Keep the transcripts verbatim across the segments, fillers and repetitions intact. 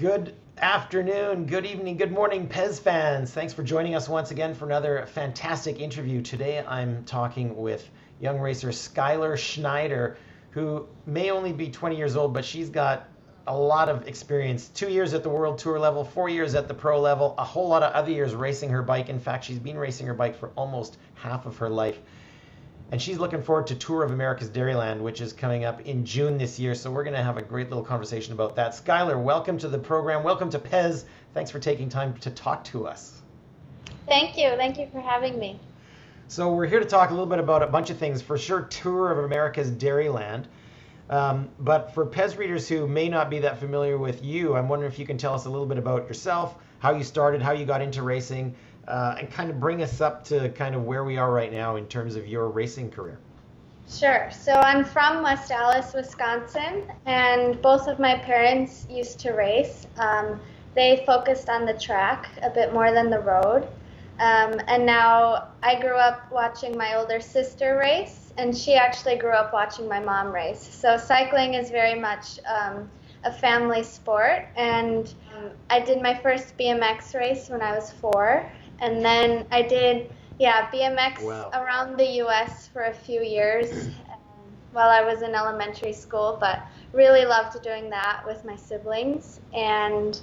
Good afternoon, good evening, good morning, Pez fans. Thanks for joining us once again for another fantastic interview. Today I'm talking with young racer Skylar Schneider, who may only be twenty years old, but she's got a lot of experience. Two years at the World Tour level, four years at the pro level, a whole lot of other years racing her bike. In fact, she's been racing her bike for almost half of her life. And she's looking forward to Tour of America's Dairyland, which is coming up in June this year. So we're going to have a great little conversation about that. Skylar, welcome to the program. Welcome to Pez. Thanks for taking time to talk to us. Thank you. Thank you for having me. So we're here to talk a little bit about a bunch of things. For sure, Tour of America's Dairyland. Um, but for Pez readers who may not be that familiar with you, I'm wondering if you can tell us a little bit about yourself, how you started, how you got into racing, Uh, and kind of bring us up to kind of where we are right now in terms of your racing career. Sure. So I'm from West Allis, Wisconsin, and both of my parents used to race. Um, they focused on the track a bit more than the road. Um, and now I grew up watching my older sister race, and she actually grew up watching my mom race. So cycling is very much um, a family sport, and um, I did my first B M X race when I was four. And then I did, yeah, B M X wow. around the U S for a few years um, while I was in elementary school, but really loved doing that with my siblings. And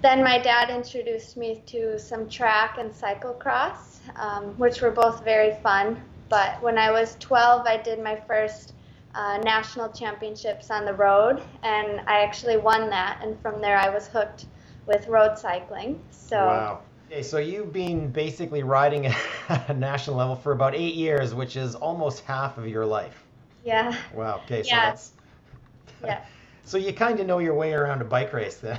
then my dad introduced me to some track and cyclocross, um, which were both very fun. But when I was twelve, I did my first uh, national championships on the road, and I actually won that. And from there, I was hooked with road cycling. So. Wow. Okay, so you've been basically riding at a national level for about eight years, which is almost half of your life. Yeah. Wow. Okay. So yeah. That's. Yeah. So you kind of know your way around a bike race then.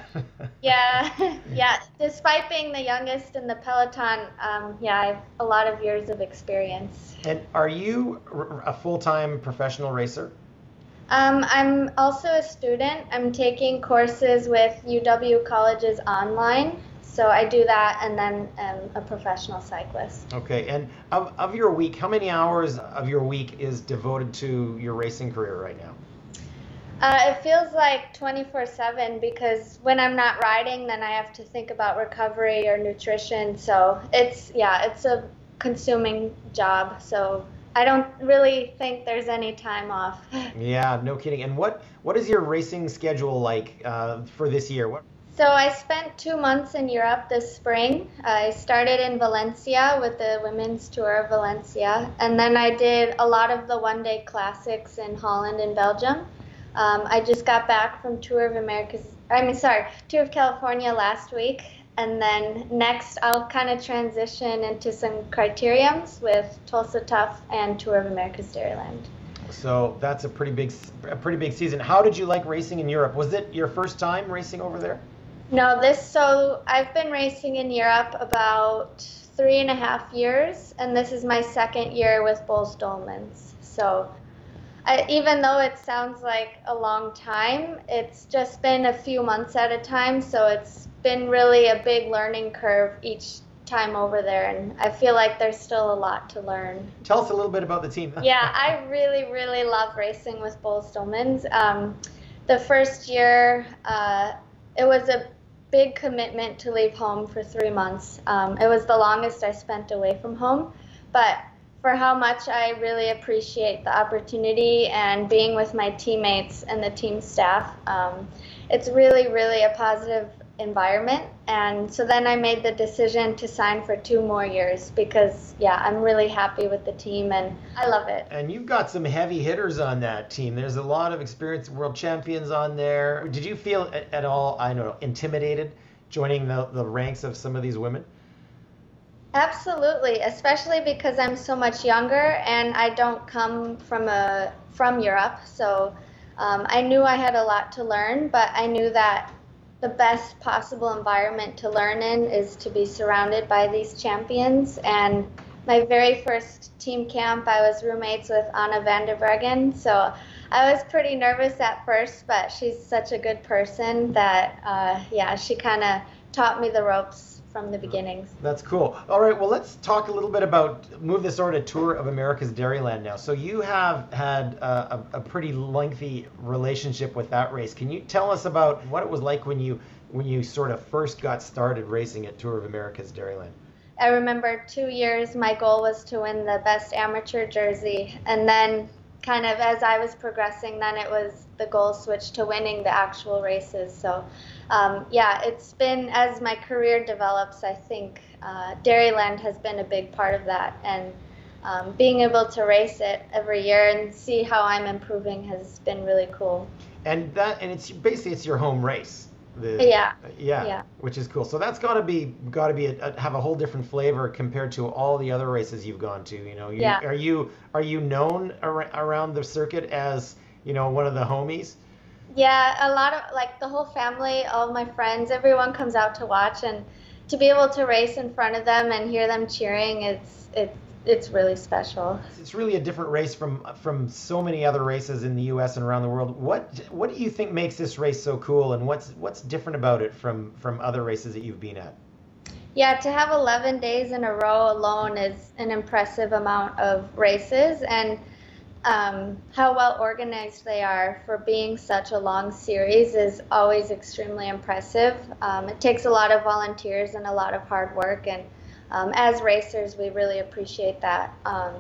Yeah. Yeah. Despite being the youngest in the peloton, um, yeah, I have a lot of years of experience. And are you a full-time professional racer? Um, I'm also a student. I'm taking courses with U W colleges online. So I do that, and then I'm a professional cyclist. Okay, and of, of your week, how many hours of your week is devoted to your racing career right now? Uh, it feels like twenty-four seven, because when I'm not riding, then I have to think about recovery or nutrition. So it's, yeah, it's a consuming job. So I don't really think there's any time off. Yeah, no kidding. And what, what is your racing schedule like uh, for this year? What So I spent two months in Europe this spring. I started in Valencia with the Women's Tour of Valencia, and then I did a lot of the one-day classics in Holland and Belgium. Um, I just got back from Tour of America's, I mean, sorry, Tour of California last week, and then next I'll kind of transition into some criteriums with Tulsa Tough and Tour of America's Dairyland. So that's a pretty big, a pretty big season. How did you like racing in Europe? Was it your first time racing over there? No, this, so I've been racing in Europe about three and a half years, and this is my second year with Boels Dolmans. So I, even though it sounds like a long time, it's just been a few months at a time, so it's been really a big learning curve each time over there, and I feel like there's still a lot to learn. Tell us a little bit about the team. Yeah, I really, really love racing with Boels Dolmans. Um, the first year, uh, it was a big commitment to leave home for three months. Um, it was the longest I spent away from home, but for how much I really appreciate the opportunity and being with my teammates and the team staff, um, it's really, really a positive environment. And so then I made the decision to sign for two more years because, yeah, I'm really happy with the team and I love it. And you've got some heavy hitters on that team. There's a lot of experienced world champions on there. Did you feel at all, I don't know, intimidated joining the, the ranks of some of these women? Absolutely, especially because I'm so much younger and I don't come from a from Europe. So um, I knew I had a lot to learn, but I knew that the best possible environment to learn in is to be surrounded by these champions. And my very first team camp, I was roommates with Anna Vanderbregen, so I was pretty nervous at first, but she's such a good person that, uh, yeah, she kind of taught me the ropes from the beginning. That's cool. All right, well, let's talk a little bit about, move this over to Tour of America's Dairyland now. So you have had a, a pretty lengthy relationship with that race. Can you tell us about what it was like when you when you sort of first got started racing at Tour of America's Dairyland? I remember two years my goal was to win the best amateur jersey, and then kind of as I was progressing, then it was the goal switched to winning the actual races. So um, yeah, it's been, as my career develops, I think uh, Dairyland has been a big part of that, and um, being able to race it every year and see how I'm improving has been really cool. And that, and it's basically it's your home race. The, yeah. yeah. Yeah. Which is cool. So that's got to be got to be a, a, have a whole different flavor compared to all the other races you've gone to. You know, you, yeah. Are you are you known ar around the circuit as, you know, one of the homies? Yeah, a lot of, like, the whole family, all my friends, everyone comes out to watch, and to be able to race in front of them and hear them cheering, it's it's it's really special. It's really a different race from from so many other races in the U S and around the world. What what do you think makes this race so cool, and what's what's different about it from from other races that you've been at? Yeah, to have eleven days in a row alone is an impressive amount of races, and um, how well organized they are for being such a long series is always extremely impressive. Um, it takes a lot of volunteers and a lot of hard work, and Um, as racers, we really appreciate that. Um,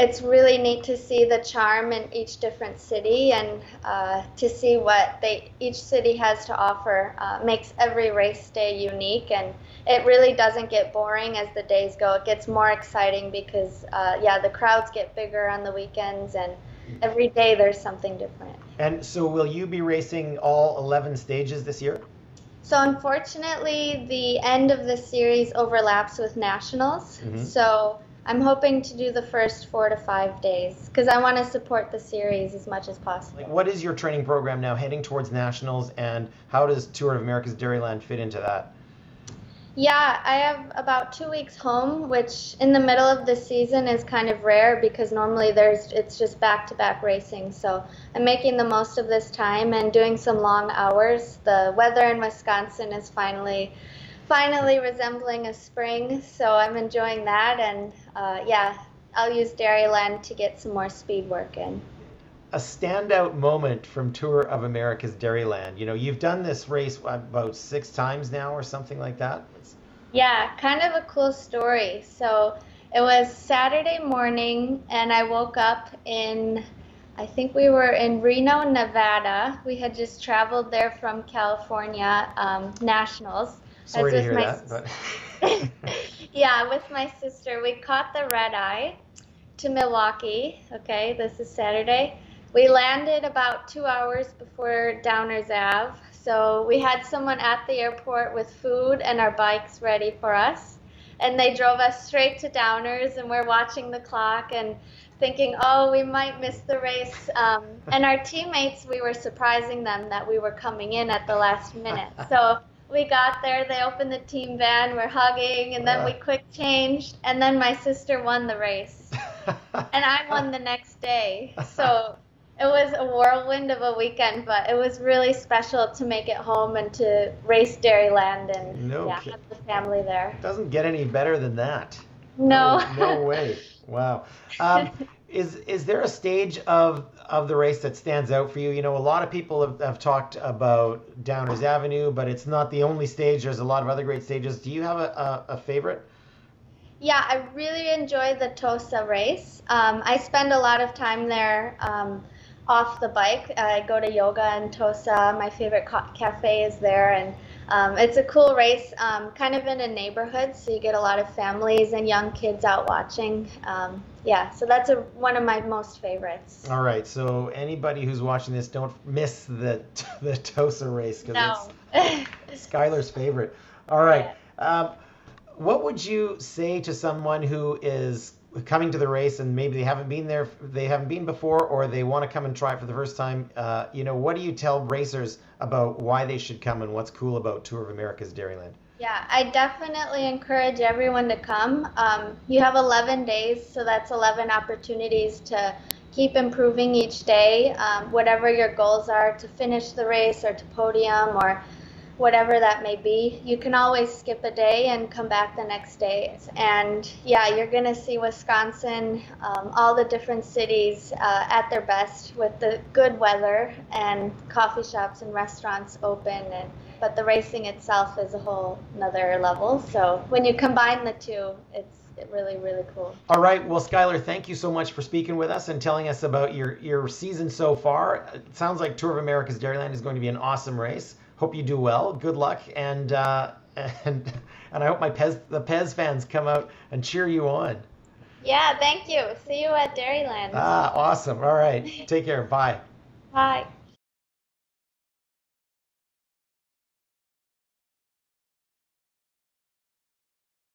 it's really neat to see the charm in each different city, and uh, to see what they each city has to offer uh, makes every race day unique, and it really doesn't get boring as the days go. It gets more exciting because, uh, yeah, the crowds get bigger on the weekends, and every day there's something different. And so will you be racing all eleven stages this year? So unfortunately, the end of the series overlaps with nationals, mm-hmm. so I'm hoping to do the first four to five days because I want to support the series as much as possible. Like, what is your training program now heading towards nationals, and how does Tour of America's Dairyland fit into that? Yeah, I have about two weeks home, which in the middle of the season is kind of rare because normally there's it's just back-to-back racing. So I'm making the most of this time and doing some long hours. The weather in Wisconsin is finally, finally resembling a spring, so I'm enjoying that. And uh, yeah, I'll use Dairyland to get some more speed work in. A standout moment from Tour of America's Dairyland. You know, you've done this race about six times now or something like that. Yeah, kind of a cool story. So it was Saturday morning, and I woke up in, I think we were in Reno, Nevada. We had just traveled there from California um, Nationals. Sorry to hear that, but... Yeah, with my sister. We caught the red eye to Milwaukee. Okay, this is Saturday. We landed about two hours before Downers Ave, so we had someone at the airport with food and our bikes ready for us, and they drove us straight to Downers, and we're watching the clock and thinking, oh, we might miss the race. Um, and our teammates, we were surprising them that we were coming in at the last minute. So we got there, they opened the team van, we're hugging, and then we quick changed, and then my sister won the race. And I won the next day. So it was a whirlwind of a weekend, but it was really special to make it home and to race Dairyland and no yeah, have the family there. It doesn't get any better than that. No. No, no way. Wow. Um, is is there a stage of, of the race that stands out for you? You know, a lot of people have, have talked about Downers Avenue, but it's not the only stage. There's a lot of other great stages. Do you have a, a, a favorite? Yeah, I really enjoy the Tosa race. Um, I spend a lot of time there um, off the bike. I go to yoga in Tosa. My favorite ca cafe is there, and um, it's a cool race, um, kind of in a neighborhood, so you get a lot of families and young kids out watching. Um, yeah, so that's a, one of my most favorites. All right, so anybody who's watching this, don't miss the the Tosa race because no. It's Skylar's favorite. All right. Um, What would you say to someone who is coming to the race and maybe they haven't been there, they haven't been before, or they want to come and try it for the first time? Uh, you know, what do you tell racers about why they should come and what's cool about Tour of America's Dairyland? Yeah, I definitely encourage everyone to come. Um, you have eleven days, so that's eleven opportunities to keep improving each day, um, whatever your goals are, to finish the race or to podium or whatever that may be. You can always skip a day and come back the next day. And yeah, you're going to see Wisconsin, um, all the different cities uh, at their best with the good weather and coffee shops and restaurants open. And but the racing itself is a whole another level. So when you combine the two, it's really, really cool. All right. Well, Skylar, thank you so much for speaking with us and telling us about your, your season so far. It sounds like Tour of America's Dairyland is going to be an awesome race. Hope you do well. Good luck. And uh, and and I hope my Pez, the Pez fans come out and cheer you on. Yeah, thank you. See you at Dairyland. Ah, awesome. All right. Take care. Bye. Bye.